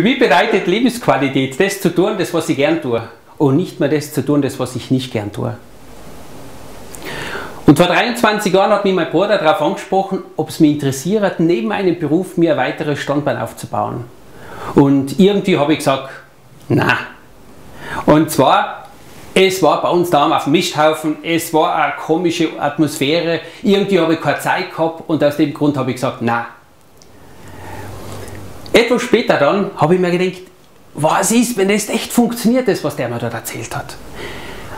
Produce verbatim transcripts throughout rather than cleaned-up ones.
Für mich bereitet Lebensqualität, das zu tun, das was ich gern tue, und nicht mehr das zu tun, das was ich nicht gern tue. Und vor dreiundzwanzig Jahren hat mich mein Bruder darauf angesprochen, ob es mich interessiert, neben meinem Beruf mir ein weiteres Standbein aufzubauen. Und irgendwie habe ich gesagt, nein. Und zwar, es war bei uns daheim auf dem Misthaufen, es war eine komische Atmosphäre, irgendwie habe ich keine Zeit gehabt und aus dem Grund habe ich gesagt, nein. Etwas später dann habe ich mir gedacht, was ist, wenn das echt funktioniert, das was der mir dort erzählt hat.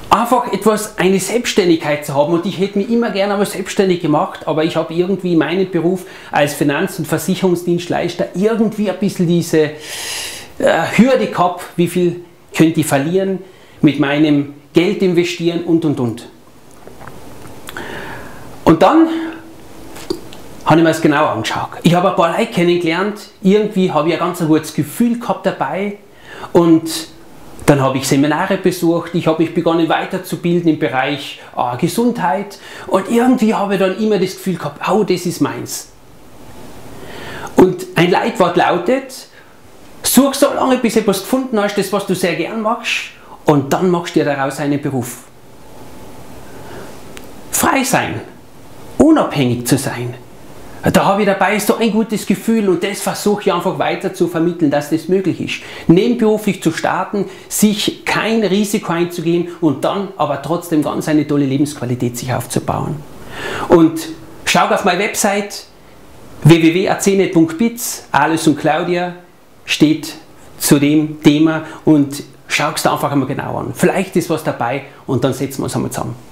Einfach etwas, eine Selbstständigkeit zu haben, und ich hätte mich immer gerne einmal selbstständig gemacht, aber ich habe irgendwie meinen Beruf als Finanz- und Versicherungsdienstleister irgendwie ein bisschen diese äh, Hürde gehabt, wie viel könnte ich verlieren, mit meinem Geld investieren und und und. Und dann habe ich mir das genau angeschaut. Ich habe ein paar Leute kennengelernt, irgendwie habe ich ein ganz gutes Gefühl gehabt dabei, und dann habe ich Seminare besucht, ich habe mich begonnen weiterzubilden im Bereich äh, Gesundheit, und irgendwie habe ich dann immer das Gefühl gehabt, oh, das ist meins. Und ein Leitwort lautet, such so lange, bis du etwas gefunden hast, das was du sehr gern machst, und dann machst du dir daraus einen Beruf. Frei sein, unabhängig zu sein, da habe ich dabei so ein gutes Gefühl, und das versuche ich einfach weiter zu vermitteln, dass das möglich ist. Nebenberuflich zu starten, sich kein Risiko einzugehen und dann aber trotzdem ganz eine tolle Lebensqualität sich aufzubauen. Und schau auf meine Website w w w punkt acnet punkt biz, Alice und Claudia steht zu dem Thema, und schau es da einfach einmal genau an. Vielleicht ist was dabei, und dann setzen wir uns einmal zusammen.